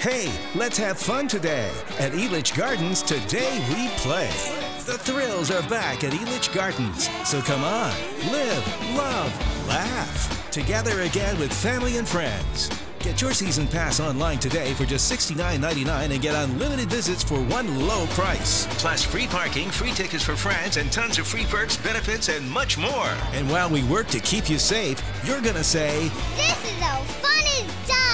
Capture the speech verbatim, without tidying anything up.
Hey, let's have fun today. At Elitch Gardens, today we play. The thrills are back at Elitch Gardens. So come on, live, love, laugh. Together again with family and friends. Get your season pass online today for just sixty-nine ninety-nine and get unlimited visits for one low price. Plus free parking, free tickets for friends, and tons of free perks, benefits, and much more. And while we work to keep you safe, you're gonna say, "This is how fun is done!"